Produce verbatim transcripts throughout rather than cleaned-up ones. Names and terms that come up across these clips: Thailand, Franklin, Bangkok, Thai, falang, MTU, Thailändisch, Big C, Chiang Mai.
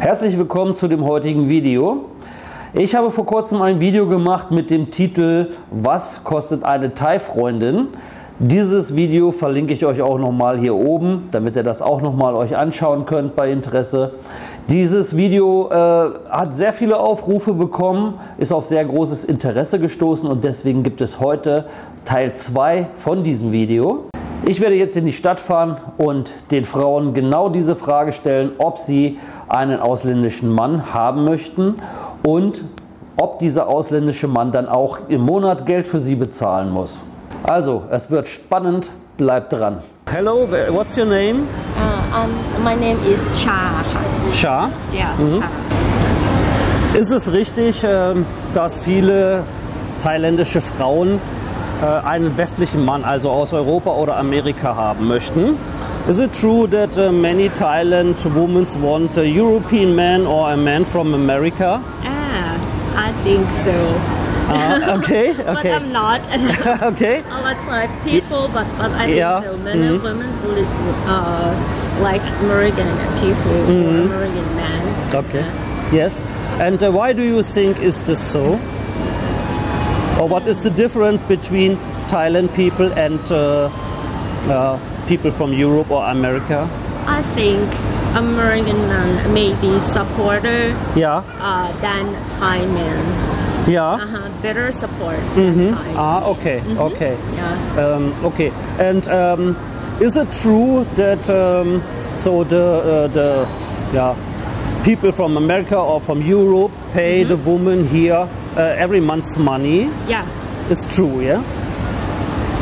Herzlich willkommen zu dem heutigen Video. Ich habe vor kurzem ein Video gemacht mit dem Titel "Was kostet eine Thai-Freundin?" Dieses Video verlinke ich euch auch nochmal hier oben, damit ihr das auch nochmal euch anschauen könnt bei Interesse. Dieses Video äh, hat sehr viele Aufrufe bekommen, ist auf sehr großes Interesse gestoßen und deswegen gibt es heute Teil zwei von diesem Video. Ich werde jetzt in die Stadt fahren und den Frauen genau diese Frage stellen, ob sie einen ausländischen Mann haben möchten und ob dieser ausländische Mann dann auch im Monat Geld für sie bezahlen muss. Also, es wird spannend, bleibt dran. Hello, what's your name? Uh, um, my name is Cha. Cha? Ja, yes, mhm. Cha. Ist es richtig, dass viele thailändische Frauen einen westlichen Mann, also aus Europa oder Amerika, haben möchten? Is it true that uh, many Thailand women want a European man or a man from America? Ah, I think so. Uh, okay, okay. But I'm not. Okay. I like people, but, but I think yeah. so. Men mm-hmm. and women really, uh, like American people mm-hmm. or American men. Okay. Uh, yes. And uh, why do you think is this so? Or what is the difference between Thailand people and uh, uh, people from Europe or America? I think American men may be supporter yeah. uh, than Thai men. Yeah. Uh-huh, better support than mm-hmm. Thai Ah, men. Okay, mm-hmm. okay. Yeah. Um, okay. And um, is it true that um, so the uh, the yeah people from America or from Europe pay mm-hmm. the woman here? Uh, every month's money. Yeah, it's true. Yeah,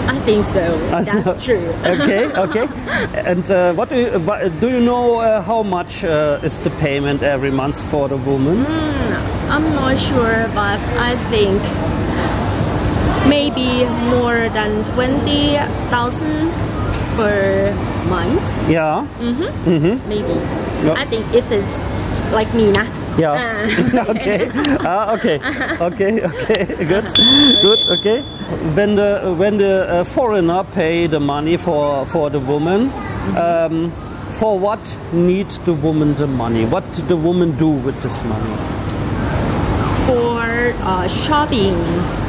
I think so. That's uh, true. Okay, okay. And uh, what do you do? You know uh, how much uh, is the payment every month for the woman? Mm, I'm not sure, but I think maybe more than twenty thousand per month. Yeah. Mhm. Mm mhm. Maybe. Yep. I think if it's like me, nah. Yeah. Okay. Ah, okay. Okay. Okay. Good. Good. Okay. When the when the uh, foreigner pay the money for for the woman, um, for what need the woman the money? What did the woman do with this money? For uh, shopping.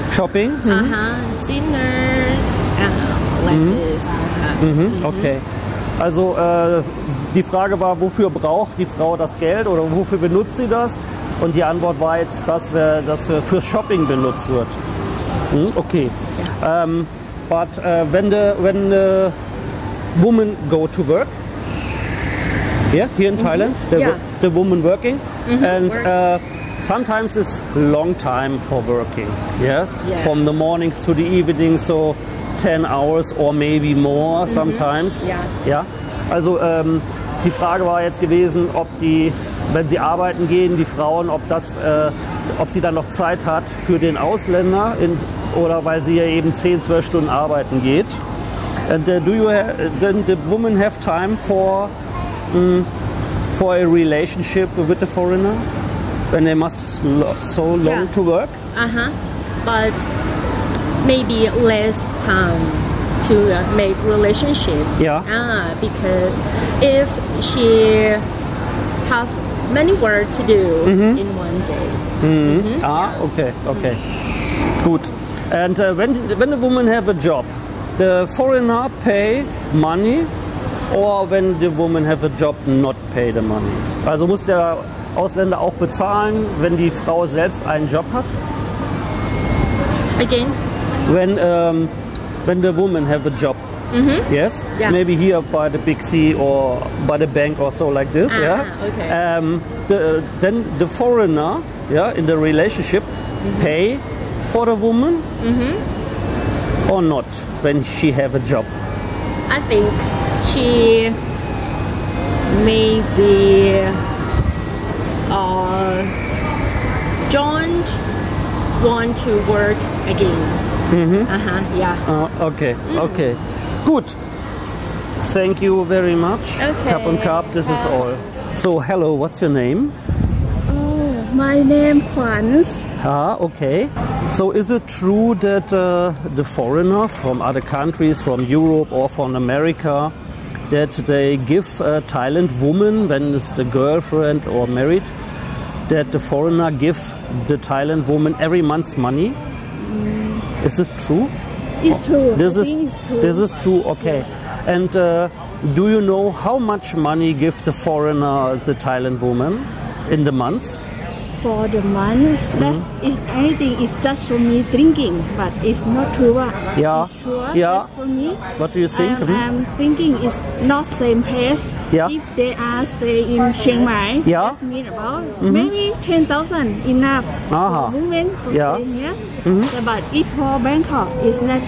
Shopping. Mm-hmm. Uh huh. Dinner. Uh, like mm-hmm. this. Uh-huh. Mm-hmm. Okay. Also äh, die Frage war, wofür braucht die Frau das Geld oder wofür benutzt sie das? Und die Antwort war jetzt, dass äh, das äh, für Shopping benutzt wird. Hm? Okay. Yeah. Um, but uh, when the when the women go to work, yeah, here in mm-hmm. Thailand, the, yeah. the woman working, mm-hmm. and uh, sometimes it's long time for working. Yes, yeah. From the mornings to the evening, so. ten hours or maybe more mhm. sometimes. Ja. Ja. Also ähm, die Frage war jetzt gewesen, ob die, wenn sie arbeiten gehen, die Frauen, ob das, äh, ob sie dann noch Zeit hat für den Ausländer in, oder weil sie ja eben zehn, zwölf Stunden arbeiten geht. And uh, do you have, then the woman have time for um, for a relationship with the foreigner when they must so long yeah. to work? Aha. But maybe less time to uh, make relationship. Yeah. Ah, because if she have many work to do mm-hmm. in one day. Mm-hmm. Mm-hmm. Ah, yeah. okay, okay, mm-hmm. good. And uh, when when the woman have a job, the foreigner pay money, or when the woman have a job, not pay the money. Also muss der Ausländer auch bezahlen, wenn die Frau selbst einen Job hat. Again. When um, when the women have a job, mm-hmm. yes, yeah. maybe here by the Big C or by the bank or so like this, ah, yeah. Okay. Um, the, then the foreigner, yeah, in the relationship, mm-hmm. pay for the woman mm-hmm. or not when she have a job. I think she maybe uh, don't want to work again. Mm-hmm. Aha, ja. Uh, okay, okay. Mm. Good. Thank you very much. Okay. Cup and cup, this uh, is all. So, hello, what's your name? Oh, my name Franz. Ah, okay. So, is it true that uh, the foreigner from other countries, from Europe or from America, that they give a Thailand woman, when it's the girlfriend or married, that the foreigner give the Thailand woman every month's money. Mm. Is this true? It's true. This is, it's true. This is true, okay. Yeah. And uh, do you know how much money give the foreigner, the Thailand woman, in the months? For the months, mm-hmm. that's is anything. It's just for me drinking, but it's not true. Yeah. It's true. Yeah. That's for me. What do you think? I'm, I'm thinking it's not same place. Yeah. If they are stay in Chiang Mai, yeah. That's mean about mm-hmm. maybe ten thousand enough uh-huh. for women for yeah. staying here. Mm-hmm. But if for Bangkok, it's not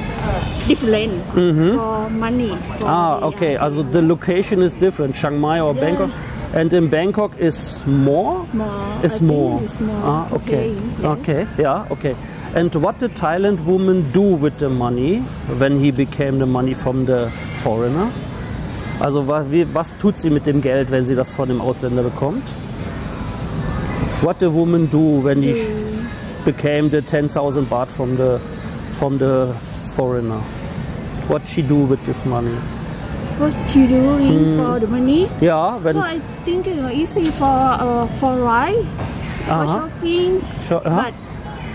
different mm-hmm. for money. For ah, money. Okay. Also the location is different, Chiang Mai or yeah. Bangkok. And in Bangkok is more? More. Is more. It's more. Ah, okay. Paying, yes. Okay. Yeah, okay. And what did Thailand woman do with the money when he became the money from the foreigner? Also was, wie, was tut sie mit dem Geld, wenn sie das von dem Ausländer bekommt? What the woman do when he mm. became the ten thousand baht from the from the foreigner? What she do with this money? What she doing mm. for the money? Yeah, when so I think it's easy for uh, for ride, uh-huh. for shopping. Sure, uh-huh. But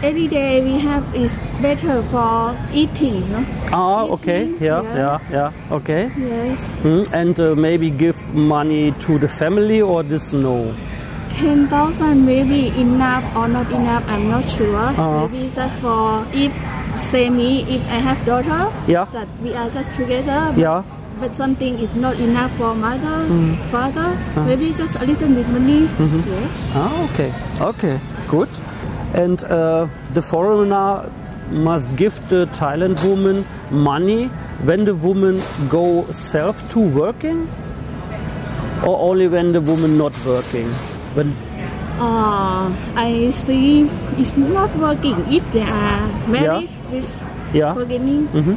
every day we have is better for eating. No? Ah, eating, okay. Yeah, yeah, yeah, yeah. Okay. Yes. Mm. And uh, maybe give money to the family or this no. Ten thousand maybe enough or not enough? I'm not sure. Uh-huh. Maybe just for if say me if I have daughter. Yeah. That we are just together. Yeah. But something is not enough for mother, mm. father, ah. maybe just a little bit money. Mm-hmm. Yes. Ah, okay. Okay, good. And uh, the foreigner must give the Thailand woman money when the woman go self to working, or only when the woman not working? When uh, I see it's not working if they are married yeah. with yeah. Mm-hmm.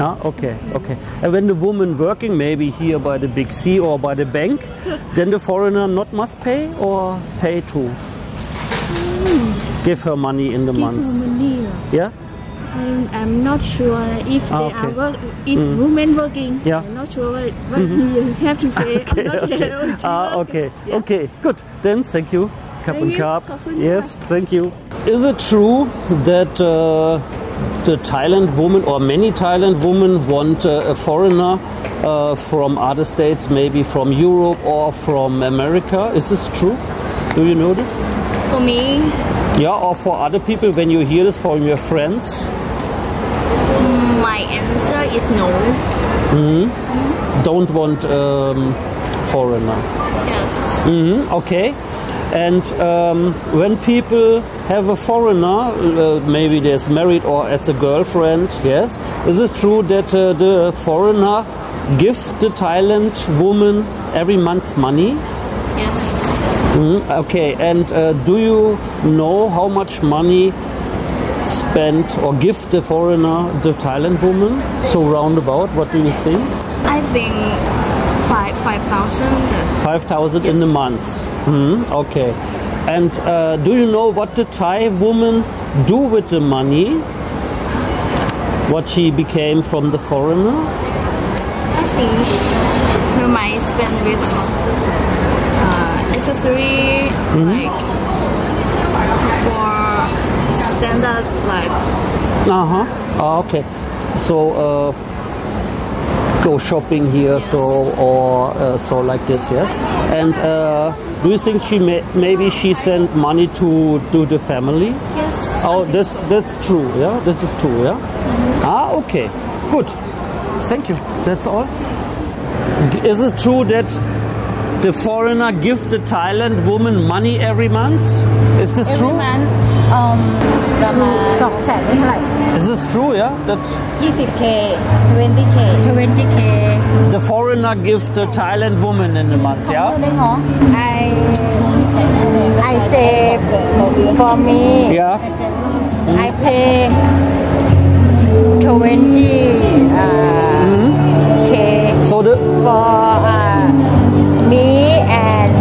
uh, ah, okay, okay. And when the woman working, maybe here by the Big C or by the bank, then the foreigner not must pay or pay too? Mm. Give her money in the months. Yeah? I'm, I'm not sure if ah, they okay. are work, if mm. women working. Yeah. I'm not sure what mm-hmm. you have to pay. Okay, not okay. Ah, okay, yeah. okay, good. Then thank you, cup thank and cup. Yes, thank you. Is it true that Uh, the Thailand woman or many Thailand women want uh, a foreigner uh, from other states, maybe from Europe or from America? Is this true? Do you know this? For me? Yeah, or for other people when you hear this from your friends? My answer is no. Mm-hmm. Mm-hmm. Don't want a um, foreigner? Yes. Mm-hmm. Okay. And um, when people have a foreigner, uh, maybe they're married or as a girlfriend, yes, is it true that uh, the foreigner gives the Thailand woman every month's money? Yes. Mm-hmm. Okay, and uh, do you know how much money spent or give the foreigner the Thailand woman? So roundabout, what do you think? I think five thousand. five thousand yes. in a month. Mm-hmm. Okay. And uh, do you know what the Thai woman do with the money? What she became from the foreigner? I think she, her might spend with uh, accessory mm-hmm. like for standard life. Uh-huh. Oh, okay. So uh, go shopping here, yes. so or uh, so like this, yes. And uh, do you think she may, maybe she sent money to to the family? Yes. Oh, this so. That's true, yeah. This is true, yeah. Mm-hmm. Ah, okay, good. Thank you. That's all. Is it true that the foreigner gives the Thailand woman money every month? Is this every true? Month, um, two, is this true, yeah? That twenty K, twenty K. twenty K. The foreigner gives the Thailand woman in the month, yeah? I, I save for me. Yeah. Mm. I pay twenty K uh, mm-hmm. so the for uh, me and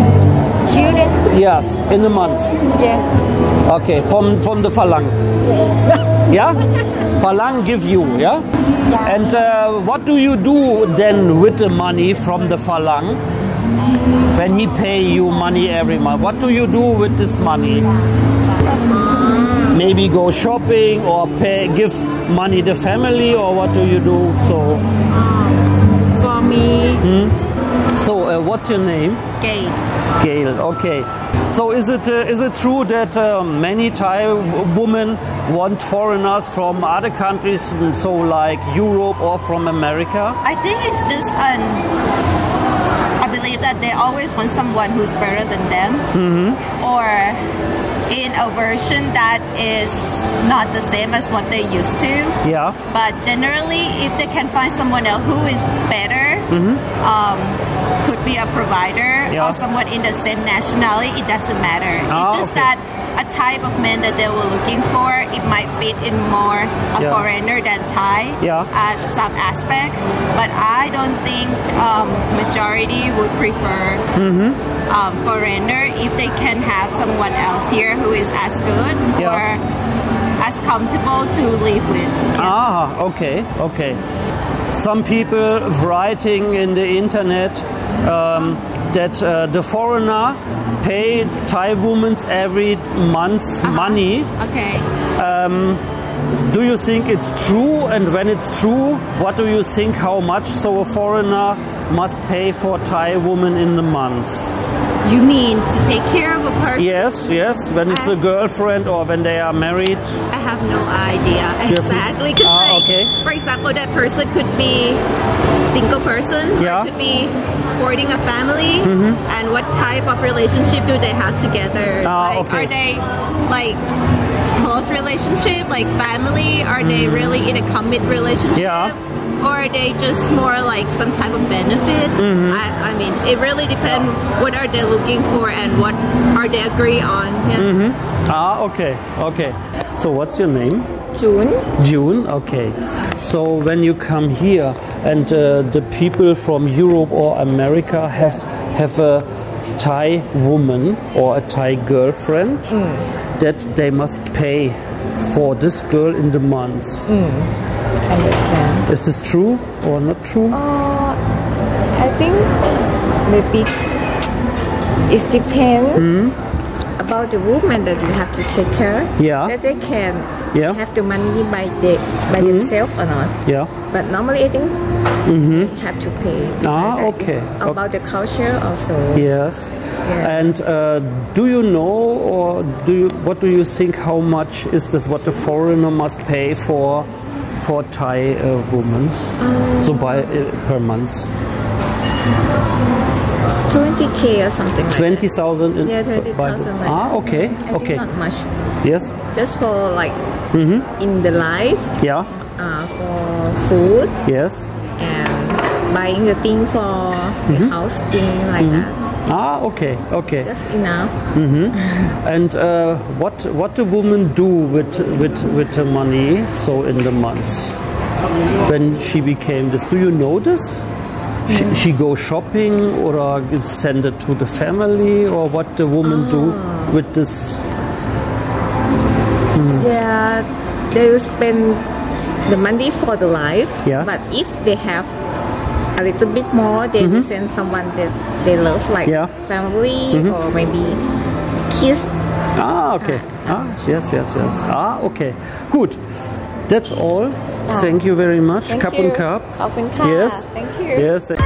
children. Yes, in the months. Yeah. Okay, from from the falang. Yeah. Yeah? Falang give you, yeah? Yeah. And uh, what do you do then with the money from the falang? When he pay you money every month, what do you do with this money? Maybe go shopping or pay, give money to family, or what do you do? So for me. Hmm? So uh, what's your name? Gail. Gail. Okay. So is it uh, is it true that uh, many Thai women want foreigners from other countries, so like Europe or from America? I think it's just an. I believe that they always want someone who's better than them, mm-hmm. or. In a version that is not the same as what they used to. Yeah. But generally, if they can find someone else who is better, mm-hmm. um, could be a provider yeah. or someone in the same nationality, it doesn't matter. Ah, it's just okay. that a type of man that they were looking for, it might fit in more a yeah. foreigner than Thai yeah. as some aspect. But I don't think um, majority would prefer. Mm-hmm. Um, foreigner if they can have someone else here who is as good yeah. or as comfortable to live with. Yeah. Ah, okay, okay. Some people writing in the internet um, that uh, the foreigner pay Thai women every month's uh-huh. money. Okay. Um, do you think it's true? And when it's true, what do you think how much so a foreigner must pay for Thai woman in the months? You mean to take care of a person? Yes, yes. When I it's a girlfriend or when they are married? I have no idea exactly. Cause ah, like, okay. For example, that person could be single person yeah. or could be sporting a family. Mm-hmm. And what type of relationship do they have together? Ah, like, okay. Are they like close relationship, like family? Are mm. they really in a committed relationship? Yeah. Or are they just more like some type of benefit? Mm-hmm. I, I mean, it really depends what are they looking for and what are they agree on. Yeah. Mm-hmm. Ah, okay, okay. So what's your name? June. June, okay. So when you come here and uh, the people from Europe or America have, have a Thai woman or a Thai girlfriend, mm. that they must pay for this girl in the months. Mm. Understand. Is this true or not true? Uh, I think maybe it depends mm-hmm. about the woman that you have to take care. Yeah. That they can yeah. have the money by the, by mm-hmm. themselves or not. Yeah. But normally I think mm-hmm. you have to pay. Ah, okay. About okay. the culture also. Yes. Yeah. And uh, do you know, or do you, what do you think? How much is this? What the foreigner must pay for? For Thai uh, woman, um, so by uh, per month, twenty k or something. Twenty thousand. Like yeah, twenty thousand. Like ah, okay, I okay. Think not much. Yes. Just for like mm-hmm. in the life. Yeah. Uh, for food. Yes. And buying the thing for mm-hmm. the house thing like mm-hmm. that. Ah, okay, okay. Just enough. Mm-hmm. And uh, what what do women do with with with the money? So in the months when she became this, do you know this? Mm-hmm. She, she go shopping or send it to the family or what the woman oh. do with this? Mm. Yeah, they will spend the money for the life. Yes. But if they have. A little bit more, they mm-hmm. send someone that they love, like yeah. family mm-hmm. or maybe kiss. Ah, okay. Ah, ah, yes, yes, yes. Ah, okay. Good. That's all. Ah. Thank you very much. Cup and cup. Cup and cup. Yes. Thank you. Yes.